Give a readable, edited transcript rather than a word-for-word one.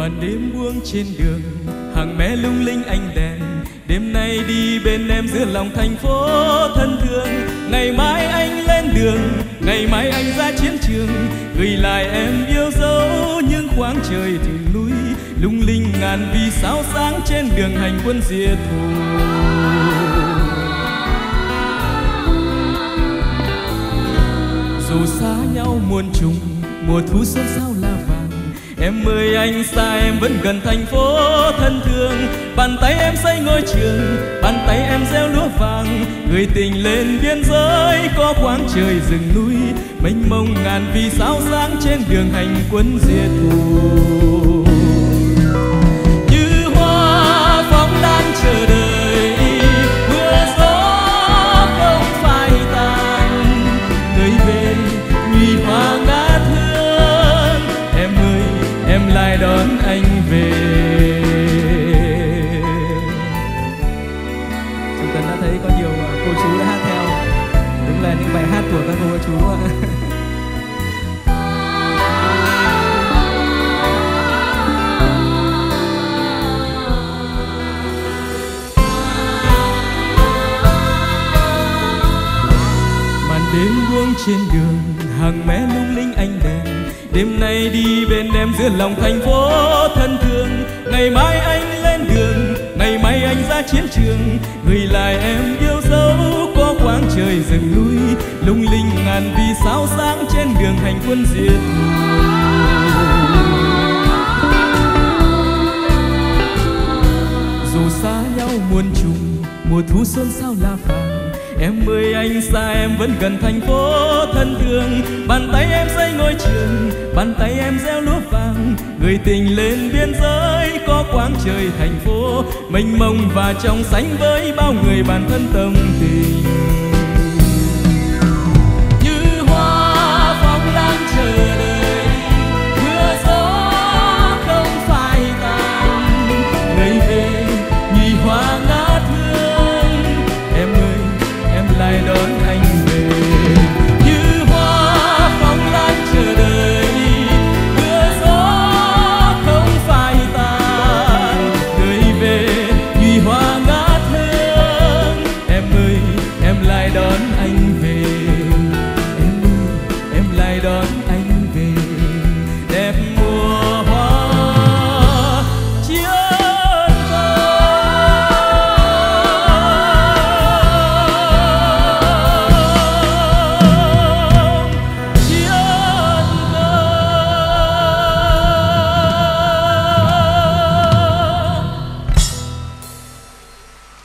màn đêm buông trên đường, hàng mé lung linh ánh đèn. Đêm nay đi bên em giữa lòng thành phố thân thương. Ngày mai anh lên đường, ngày mai anh ra chiến trường, gửi lại em yêu dấu những khoáng trời thừng núi. Lung linh ngàn vì sao sáng trên đường hành quân diệt thù. Dù xa nhau muôn trùng, mùa thu xuân sao là vàng. Em ơi anh xa em vẫn gần thành phố thân thương. Bàn tay em xây ngôi trường, bàn tay em gieo lúa vàng. Người tình lên biên giới có quãng trời rừng núi. Mênh mông ngàn vì sao sáng trên đường hành quân diệt thù. Như hoa phóng đang chờ đợi, mưa gió không phai tàn. Người về nhụy hoa ngát hương. Em ơi em lại đón anh về. Bài hát của các cô các chú ạ. Màn đêm buông trên đường, hàng mé lung linh ánh đèn. Đêm nay đi bên em giữa lòng thành phố thân thương. Ngày mai anh lên đường, ngày mai anh ra chiến trường, gửi lại em yêu dấu có quãng trời rừng núi. Lung linh ngàn vì sao sáng trên đường hành quân diệt thù. Dù xa nhau muôn trùng, mùa thu xuân sao là vàng. Em ơi anh xa em vẫn gần thành phố thân thương. Bàn tay em xây ngôi trường, bàn tay em gieo lúa vàng. Người tình lên biên giới có quãng trời thành phố mênh mông và trong sánh với bao người bạn thân tâm tình.